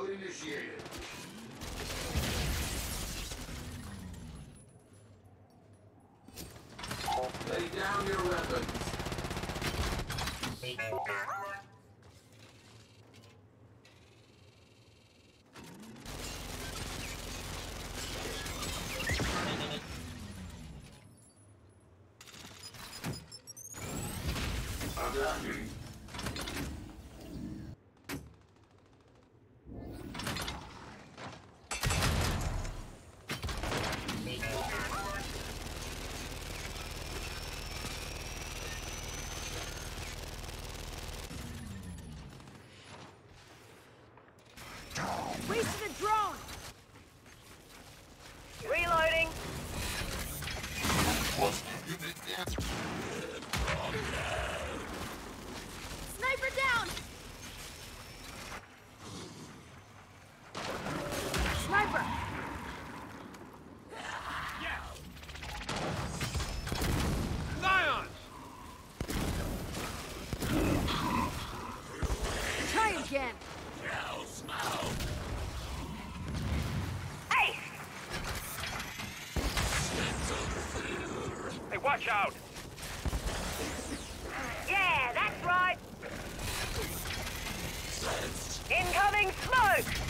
Reload initiated. Lay down your weapons. Wasted a drone! Reloading! Sniper down! Sniper! Lion! Try again! Watch out! Yeah, that's right! Incoming smoke!